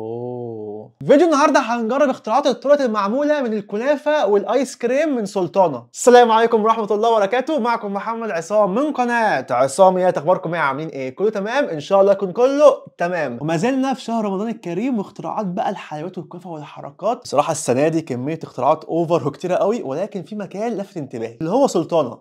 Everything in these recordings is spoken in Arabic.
اوه. فيديو النهارده هنجرب اختراعات التورت المعموله من الكنافه والايس كريم من سلطانه. السلام عليكم ورحمه الله وبركاته، معكم محمد عصام من قناه عصامي. اخباركم ايه؟ عاملين ايه؟ كله تمام ان شاء الله، يكون كله تمام. وما زلنا في شهر رمضان الكريم واختراعات بقى الحلويات والكنافه والحركات. بصراحه السنه دي كميه اختراعات اوفر وكتيره قوي، ولكن في مكان لفت انتباهي اللي هو سلطانه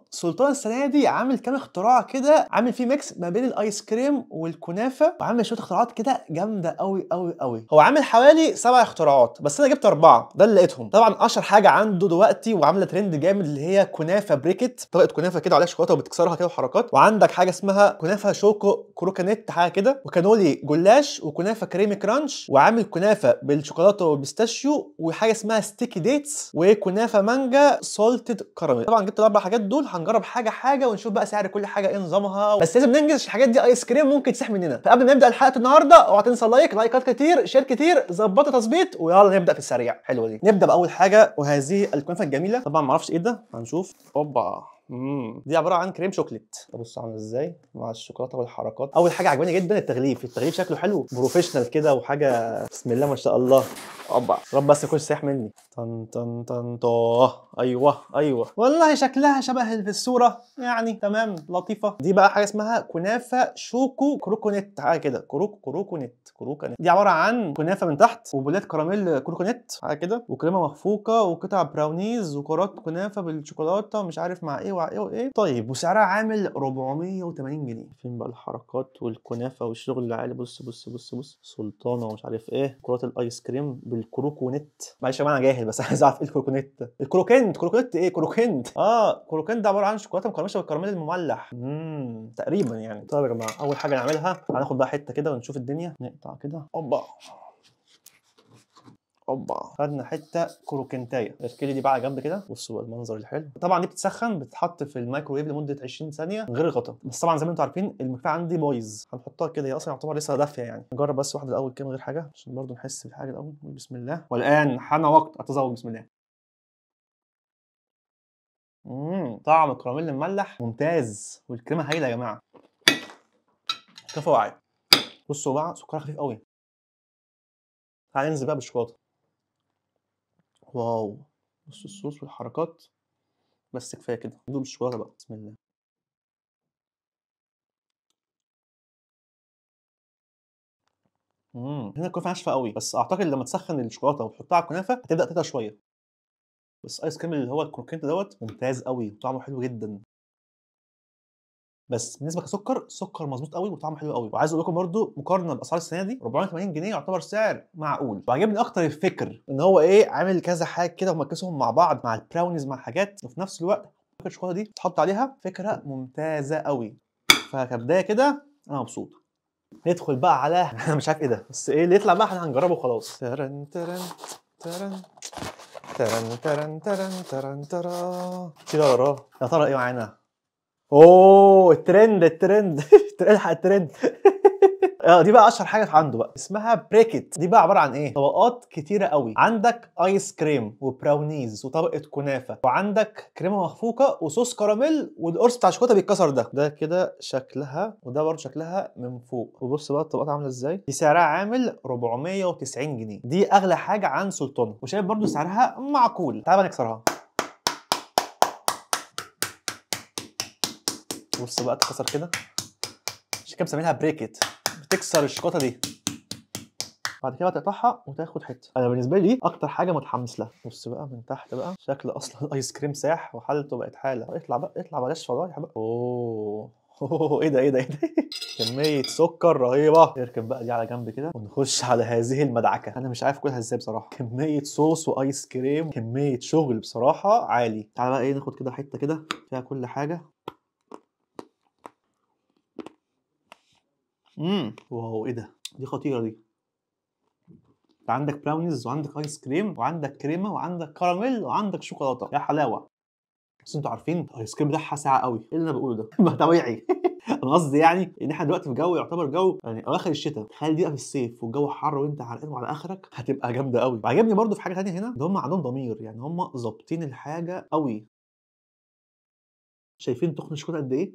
السنه دي عامل كام اختراع كده، عامل فيه ميكس ما بين الايس كريم والكنافه، وعامل شويه اختراعات كده جامده قوي قوي قوي. هو عامل حوالي 7 اختراعات بس انا جبت 4، ده اللي لقيتهم. طبعا اشهر حاجه عنده دلوقتي وعامله ترند جامد اللي هي كنافه بريكت، طبقه كنافه كده عليها شوكولاته وبتكسرها كده وحركات. وعندك حاجه اسمها كنافه شوكو كروكانيت حاجه كده، وكانولي جلاش، وكنافه كريمي كرانش، وعامل كنافه بالشوكولاته والبيستاشيو، وحاجه اسمها ستيكي ديتس، وكنافه مانجا سولتد كراميل. طبعا جبت الاربع حاجات دول، هنجرب حاجه حاجه ونشوف بقى سعر كل حاجه ايه نظامها، بس لازم ننجز الحاجات دي. ايس كريم ممكن تسح مننا. فقبل ما نبدا الحلقه النهارده اوعى تنسى لايكات كتير، شير كتير، ظبطوا تظبيط، ويلا نبدا في السريع. حلوه دي. نبدا باول حاجه وهذه الكنافه الجميله. طبعا ما اعرفش ايه ده، هنشوف. اوبا، دي عباره عن كريم شوكليت. بص عامل ازاي مع الشوكولاته والحركات. اول حاجه عجباني جدا التغليف شكله حلو بروفيشنال كده وحاجه، بسم الله ما شاء الله. اوبا، رب بس يكون سايح مني. طن طن طن طن. ايوه والله شكلها شبه اللي في الصوره، يعني تمام لطيفه. دي بقى حاجه اسمها كنافه شوكو كروكونيت حاجه كده، كروكونيت. دي عباره عن كنافه من تحت وبولات كراميل كروكونيت حاجه كده، وكريمه مخفوقه، وقطع براونيز، وكرات كنافه بالشوكولاته مش عارف مع ايه وايه. طيب وسعرها عامل 480 جنيه. فين بقى الحركات والكنافه والشغل العالي؟ بص سلطانه ومش عارف ايه، كرات الايس كريم بالكروكونيت. معلش يا جماعه انا جاهل بس عايز اعرف ايه الكروكونيت. كروكنت ايه؟ كروكنت ده عباره عن شوكولاته مقرمشه بالكراميل المملح تقريبا يعني. طيب يا جماعه اول حاجه نعملها هناخد بقى حته كده ونشوف الدنيا، نقطع كده. اوبا خدنا حته كروكنتايه. الكيلو دي بقى على جنب كده، بصوا المنظر الحلو. طبعا دي بتتسخن، بتتحط في الميكروويف لمده 20 ثانيه من غير غطا. بس طبعا زي ما انتم عارفين المكفاه عندي بايظ، هنحطها كده، هي اصلا يعتبر لسه دافيه يعني. نجرب بس واحده الاول كده من غير حاجه عشان برضو نحس بالحاجه الاول. بسم الله، والان حان وقت التذوق. بسم الله. طعم الكراميل المملح ممتاز، والكريمه هايله يا جماعه. كفايه وعي. بصوا بقى سكرها خفيف قوي. تعالى ننزل بقى بالشوكولاته. واو، بصوا الصوص والحركات، بس كفايه كده. ندوق بالشوكولاته بقى، بسم الله. هنا الكنافه ناشفه قوي، بس اعتقد لما تسخن الشوكولاته وتحطها على الكنافه هتبدا تتقل شويه. بس ايس كريم اللي هو الكروكنت دوت ممتاز قوي وطعمه حلو جدا. بس بالنسبه كسكر مظبوط قوي وطعمه حلو قوي. وعايز اقول لكم برده مقارنه باسعار السنه دي 480 جنيه يعتبر سعر معقول. وعجبني اكتر الفكر ان هو ايه، عامل كذا حاجه كده ومركزهم مع بعض، مع البراونيز مع حاجات، وفي نفس الوقت الشوكولاته دي تحط عليها. فكره ممتازه قوي، فكبدايه كده انا مبسوط. ندخل بقى على انا مش عارف ايه ده، بس ايه اللي يطلع بقى احنا هنجربه خلاص. ترن كده وراه. يا ترى ايه معانا؟ اوه الترند الحق الترند. دي بقى اشهر حاجه عنده بقى، اسمها بريكت. دي بقى عباره عن ايه، طبقات كتيره قوي. عندك ايس كريم وبراونيز وطبقه كنافه، وعندك كريمه مخفوقه وصوص كراميل، والقرص بتاع الشوكولاته بيتكسر ده كده شكلها، وده برده شكلها من فوق. وبص بقى الطبقات عامله ازاي. دي سعرها عامل 490 جنيه، دي اغلى حاجه عن سلطانه، وشايف برده سعرها معقول. تعال نكسرها. بص بقى اتكسر كده، عشان كده مسمينها بريكت. تكسر الشوكولاته دي، بعد كده تقطعها وتاخد حته. انا بالنسبه لي اكتر حاجه متحمس لها. بص بقى من تحت بقى، شكل اصلا الايس كريم ساح وحالته بقت حاله. اطلع بلاش فضايح بقى. اوه ايه ده كميه سكر رهيبه. اركب بقى دي على جنب كده ونخش على هذه المدعكه. انا مش عارف اكلها ازاي بصراحه، كميه صوص وايس كريم، كميه شغل بصراحه عالي. تعالى بقى ايه، ناخد كده حته كده فيها كل حاجه. واو ايه ده، دي خطيره دي. انت عندك براونيز وعندك ايس كريم وعندك كريمه وعندك كراميل وعندك شوكولاته، يا حلاوه. بس انتوا عارفين الايس كريم بتاعها ساعه قوي، ايه اللي انا بقوله ده؟ ما طبيعي. انا قصدي يعني ان احنا دلوقتي في جو يعتبر جو يعني اواخر الشتاء، تخيل دي في الصيف والجو حر وانت عرقان وعلى اخرك، هتبقى جامده قوي. وعجبني برده في حاجه ثانيه هنا، ان هم عندهم ضمير، يعني هم ظابطين الحاجه قوي. شايفين تخن الشوكولاته قد ايه؟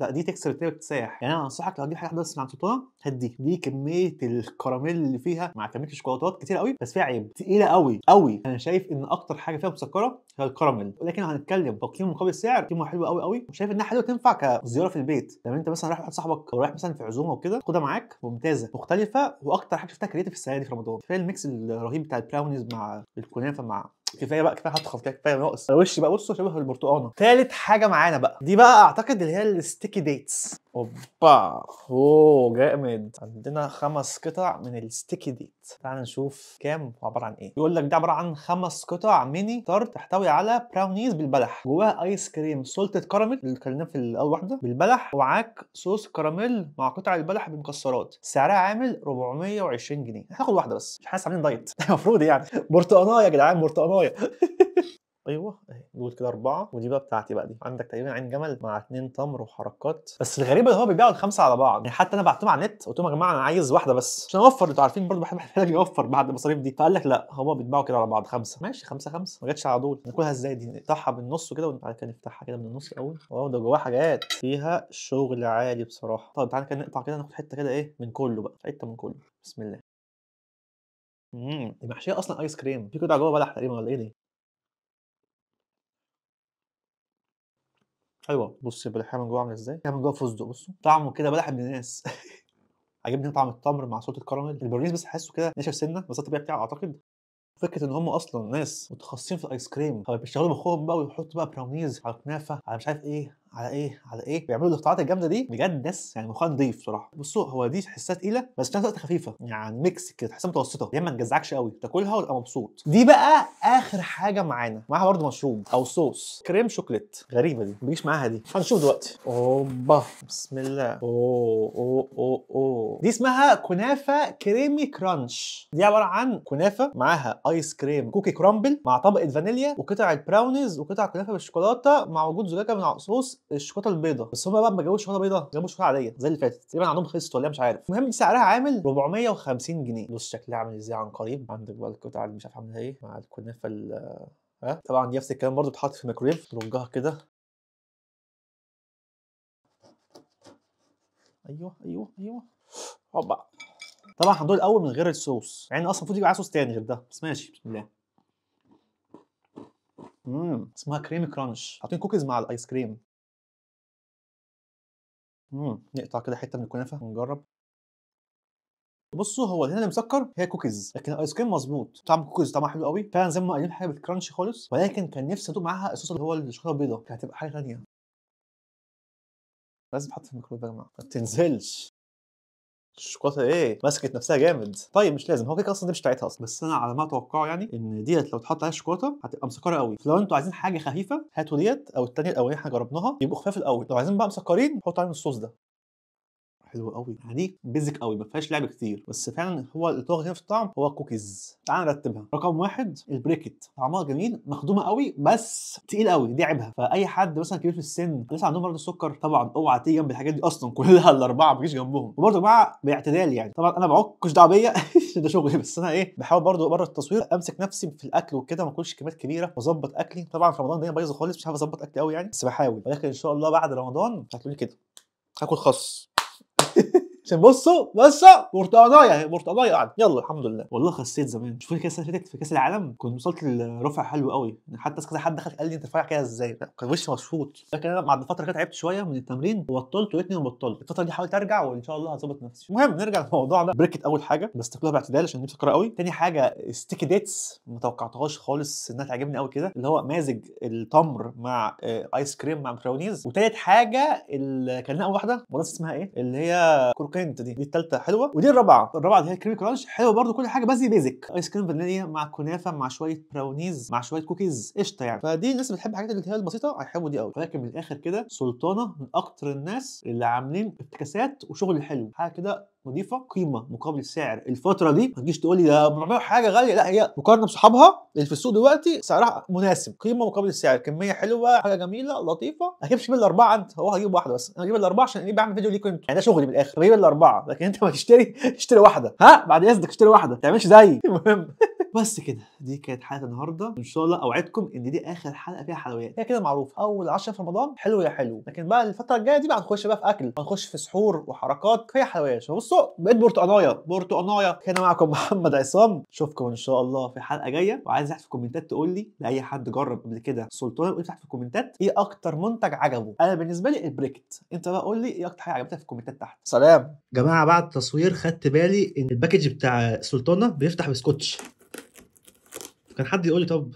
لا دي تكسر التانية بتساح. يعني انا انصحك لو هتجيب حاجه بس من عند سلطانة هدي دي كميه الكراميل اللي فيها مع كميه الشوكولاتات كتير قوي، بس فيها عيب تقيله قوي قوي. انا شايف ان اكتر حاجه فيها مسكره هي الكراميل، ولكن لو هنتكلم بقيمه مقابل سعر قيمه حلوه قوي قوي، وشايف انها حلوه تنفع كزياره في البيت. لما انت مثلا رايح لواحد صاحبك او رايح مثلا في عزومه وكده خدها معاك، ممتازه مختلفه. واكتر حاجه شفتها كريتيف السنه دي في رمضان فيها الميكس الرهيب بتاع البراونيز مع الكنافه مع كفايه بقى كفايه هتخف كفايه ناقص وش بقى. بصوا شبه البرتقانه. ثالث حاجه معانا بقى دي بقى اعتقد اللي هي الستيكي ديتس. اوبا اوه جامد. عندنا 5 قطع من الستيكي ديت، تعال نشوف كام وعباره عن ايه. يقول لك ده عباره عن 5 قطع ميني تارت تحتوي على براونيز بالبلح، جواها ايس كريم سولتد كراميل اللي اتكلمنا في الاول واحده بالبلح، ومعاك صوص كراميل مع قطع البلح بمكسرات. سعرها عامل 420 جنيه. هاخد واحده بس مش حاسس عاملين دايت المفروض يعني برتقانايه يا جدعان برتقانايه. ايوه اهي دول كده 4، ودي بقى بتاعتي بقى. دي عندك تقريبا عين جمل مع 2 تمر وحركات. بس الغريب ان هو بيبيعوا ال5 على بعض، يعني حتى انا بعتهم على النت قلت لهم يا جماعه انا عايز واحده بس عشان اوفر، انتوا عارفين برضه الواحد محتاج يوفر بعد المصاريف دي. فقال لك لا هما بيتباعوا كده على بعض 5، ماشي 5 5. ما جاتش على دول ناكلها ازاي دي؟ نقطعها بالنص كده وبعد كده نفتحها كده من النص الاول. واو ده جواها حاجات فيها شغل عالي بصراحه. طب تعالى كده نقطع كده ناخد حته كده ايه من كله بقى، حته من كله بسم الله. دي محشيه اصلا ايس كريم في كده جوه بلح تقريبا ولا ايه دي؟ ايوه بص البلحيه من جوه عامله ازاي؟ هي من جوه فستق، بصوا طعمه كده بلح ابن الناس. عجبني طعم التمر مع صوت الكراميل. البرونيز بس حاسه كده ناشف سنه، بس الطبيعي بتاعه اعتقد. فكره ان هم اصلا ناس متخصصين في الايس كريم فبيشتغلوا بمخهم بقى ويحطوا بقى براونيز على كنافه على مش عارف ايه على ايه على ايه، بيعملوا الاختراعات الجامده دي بجد ناس يعني مخها نضيف بصراحه. بصوا هو دي تحسها تقيله بس في نفس الوقت خفيفه، يعني ميكس كده تحسها متوسطه يعني ما تجزعكش قوي، تاكلها وتبقى مبسوط. دي بقى اخر حاجه معانا، معاها برده مشروب او صوص كريم شوكليت. غريبه دي ما بيجيش معاها دي، هنشوف دلوقتي. اوبا بسم الله. اوه اوه اوه اوه دي اسمها كنافه كريمي كرانش. دي عباره عن كنافه معاها ايس كريم كوكي كرامبل مع طبقه فانيليا وقطع البراونيز وقطع كنافه بالشوكولاته مع وجود زجاجه من صوص الشوكولاته البيضاء. بس هم بقى ما جابوش شوكولاته بيضاء، جابوا شوكولاته عاديه زي اللي فاتت تقريبا، عندهم خيست ولا مش عارف. المهم سعرها عامل 450 جنيه. بص شكلها عامل ازاي عن قريب. عندك بقى القطعه اللي مش عارف عاملها ايه مع الكنافه طبعا دي نفس الكلام برده بتتحط في الميكرويف ترجها كده. ايوه ايوه ايوه هوبا. طبعا هندوق الاول من غير الصوص، يعني اصلا المفروض يبقى معاه صوص تاني غير ده، بس ماشي بسم الله. اسمها كريمي كرانش، حاطين كوكيز مع الايس كريم. نقطع كده حته من الكنافه ونجرب. بصوا هو هنا اللي مسكر هي كوكيز، لكن الايس كريم مظبوط، طعم الكوكيز طعمها حلو قوي فعلا زي ما قايلين حاجه بالكرانشي خالص، ولكن كان نفسي ادوق معاها الصوص اللي هو الشوكولاته البيضاء، كانت هتبقى حاجه ثانيه. لازم تحط في الميكرويف يا جماعه ما بتنزلش. الشوكولاته ايه مسكت نفسها جامد. طيب مش لازم هو كده اصلا دي مش بتاعتها اصلا، بس انا على ما اتوقعه يعني ان ديت لو اتحط عليها شوكولاته هتبقى مسكره قوي، فلو انتوا عايزين حاجه خفيفه هاتوا ديت او الثانيه الاولانيه احنا جربناها يبقوا خفاف الاول، لو عايزين بقى مسكرين حطوا عليهم الصوص ده. حلو قوي يعني دي بيزك قوي ما فيهاش لعب كتير، بس فعلا هو اللي طاغي هنا في الطعم هو الكوكيز. تعال نرتبها. رقم 1 البريكت، طعمها جميل مخدومه قوي بس تقيل قوي دي عيبها، فاي حد مثلا كبير في السن لسه عندهم مرض السكر طبعا اوعى تيجي جنب الحاجات دي اصلا كلها ال4 ما تجيش جنبهم. وبرده يا جماعه باعتدال يعني، طبعا انا بعك مش دعوه بيا ده شغلي، بس انا ايه بحاول برده بره التصوير امسك نفسي في الاكل وكده ما اكلش كميات كبيره واظبط اكلي. طبعا في رمضان الدنيا بايظه خالص مش عارف اظبط اكلي قوي يعني، بس بحاول. ولكن ان شاء الله بعد رمضان هتقولي كده هاكل خس عشان بصوا برتقانايه برتقانايه قاعده. يلا الحمد لله. والله خسيت زمان، مش فاكر كاس فاتت في كاس العالم كنت وصلت لرفع حلو قوي، حتى كذا حد دخل قال لي انت رافع كده ازاي، كان وشي مشفوط. لكن انا بعد فتره كده تعبت شويه من التمرين وبطلت وقتني وبطلت الفتره دي، حاولت ارجع وان شاء الله هظبط نفسي. المهم نرجع لموضوعنا. بريكت اول حاجه بس تاكلها باعتدال عشان دي مسكره قوي. تاني حاجه ستيكي ديتس ما توقعتهاش خالص انها تعجبني قوي كده، اللي هو مازج التمر مع ايس كريم مع براونيز. وتالت حاجه اللي كان اول واحده والله اسمها ايه اللي هي كنت دي الثالثه حلوه. ودي الرابعه اللي هي كريمي كرانش حلوه برده كل حاجه، بس دي بيزك ايس كريم فانيليا مع كنافه مع شويه براونيز مع شويه كوكيز قشطه يعني. فدي الناس اللي بتحب الحاجات اللي هي البسيطه هيحبوا دي قوي. ولكن من الاخر كده سلطانه من اكتر الناس اللي عاملين افتكاسات وشغل حلو، حاجه كده نضيفه قيمه مقابل سعر. الفتره دي ما تجيش تقول لي ده بيعملوا حاجه غاليه، لا هي مقارنه بصحابها اللي في السوق دلوقتي سعرها مناسب، قيمه مقابل السعر، كميه حلوه، حاجه جميله لطيفه. ما تجيبش من ال4 انت، هو هجيب واحده بس، انا هجيب ال4 عشان ايه بعمل فيديو ليك انت يعني، ده شغلي من الاخر بجيب ال4. لكن انت ما تشتري اشتري واحده، ها بعد اذنك اشتري واحده ما تعملش زيي. المهم بس كده دي كانت حلقه النهارده، ان شاء الله اوعدكم ان دي اخر حلقه فيها حلويات، هي كده معروفه اول 10 في رمضان حلو يا حلو، لكن بقى الفتره الجايه دي بقى هنخش بقى في اكل، هنخش في سحور وحركات فيها حلويات. بصوا بقيت برتقانايه. كان معكم محمد عصام، اشوفكم ان شاء الله في حلقه جايه، وعايز تحت في الكومنتات تقول لي لاي حد جرب قبل كده سلطانه، قول لي تحت في الكومنتات ايه اكتر منتج عجبه. انا بالنسبه لي البريكت، انت بقى قول لي ايه اكتر حاجه عجبتك في الكومنتات تحت. سلام جماعه، بعد التصوير خدت بالي ان الباكج بتاع سلطانه بيفتح بسكوتش، كان حد يقول لي طب